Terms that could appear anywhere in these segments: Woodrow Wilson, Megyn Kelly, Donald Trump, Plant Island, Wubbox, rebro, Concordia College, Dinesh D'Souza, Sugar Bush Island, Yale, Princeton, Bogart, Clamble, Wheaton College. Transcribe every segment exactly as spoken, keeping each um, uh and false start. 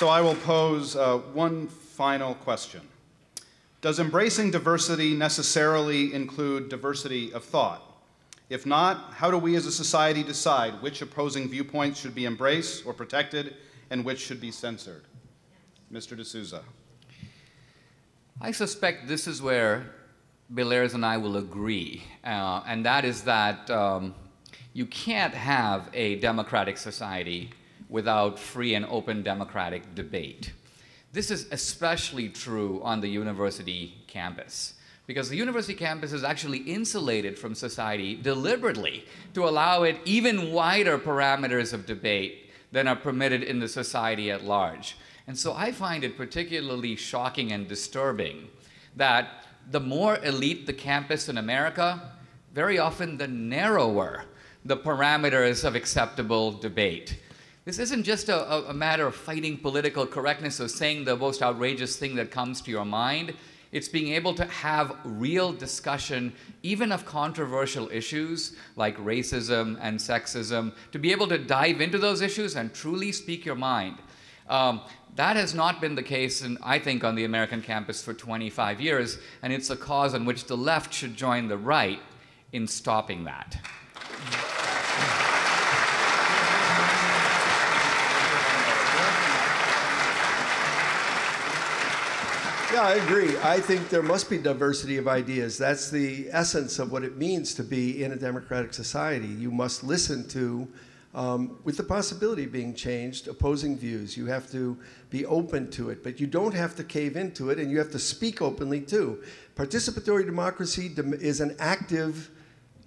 So I will pose uh, one final question. Does embracing diversity necessarily include diversity of thought? If not, how do we as a society decide which opposing viewpoints should be embraced or protected and which should be censored? Mister D'Souza. I suspect this is where Belair's and I will agree, uh, and that is that um, you can't have a democratic society without free and open democratic debate. This is especially true on the university campus, because the university campus is actually insulated from society deliberately to allow it even wider parameters of debate than are permitted in the society at large. And so I find it particularly shocking and disturbing that the more elite the campus in America, very often the narrower the parameters of acceptable debate. This isn't just a, a matter of fighting political correctness or saying the most outrageous thing that comes to your mind. It's being able to have real discussion, even of controversial issues like racism and sexism, to be able to dive into those issues and truly speak your mind. Um, that has not been the case, in, I think, on the American campus for twenty-five years, and it's a cause on which the left should join the right in stopping that. Yeah, I agree. I think there must be diversity of ideas. That's the essence of what it means to be in a democratic society. You must listen to, um, with the possibility of being changed, opposing views. You have to be open to it, but you don't have to cave into it, and you have to speak openly too. Participatory democracy is an active,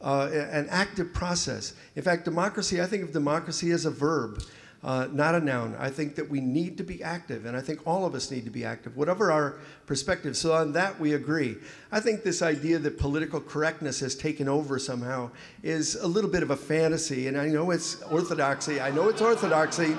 uh, an active process. In fact, democracy, I think of democracy as a verb. Uh, not a noun. I think that we need to be active, and I think all of us need to be active, whatever our perspective. So on that, we agree. I think this idea that political correctness has taken over somehow is a little bit of a fantasy, and I know it's orthodoxy. I know it's orthodoxy.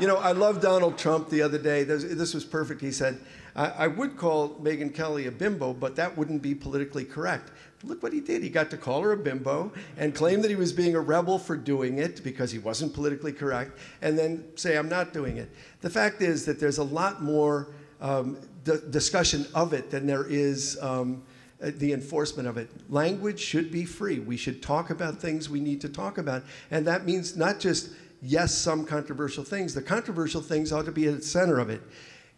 You know, I love Donald Trump the other day. This, this was perfect. He said, I, I would call Megyn Kelly a bimbo, but that wouldn't be politically correct. Look what he did. He got to call her a bimbo and claim that he was being a rebel for doing it because he wasn't politically correct, and then say, I'm not doing it. The fact is that there's a lot more um, discussion of it than there is um, the enforcement of it. Language should be free. We should talk about things we need to talk about, and that means not just yes, some controversial things. The controversial things ought to be at the center of it.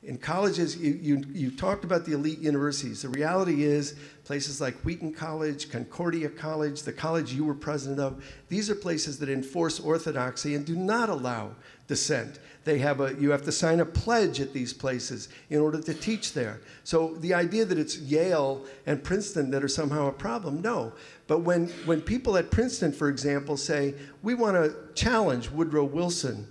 In colleges, you, you, you talked about the elite universities. The reality is places like Wheaton College, Concordia College, the college you were president of, these are places that enforce orthodoxy and do not allow dissent. They have a, you have to sign a pledge at these places in order to teach there. So the idea that it's Yale and Princeton that are somehow a problem, no. But when, when people at Princeton, for example, say, we want to challenge Woodrow Wilson,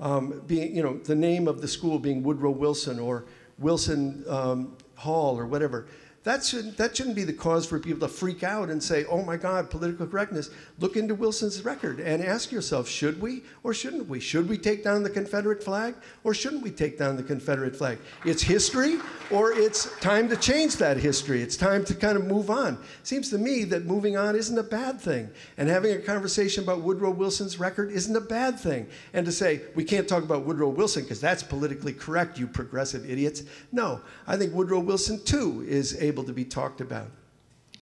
um, being, you know, the name of the school being Woodrow Wilson or Wilson um, Hall or whatever, that shouldn't, that shouldn't be the cause for people to freak out and say, oh my God, political correctness. Look into Wilson's record and ask yourself, should we or shouldn't we? Should we take down the Confederate flag or shouldn't we take down the Confederate flag? It's history, or it's time to change that history. It's time to kind of move on. Seems to me that moving on isn't a bad thing, and having a conversation about Woodrow Wilson's record isn't a bad thing. And to say, we can't talk about Woodrow Wilson because that's politically correct, you progressive idiots. No, I think Woodrow Wilson too is a able to be talked about.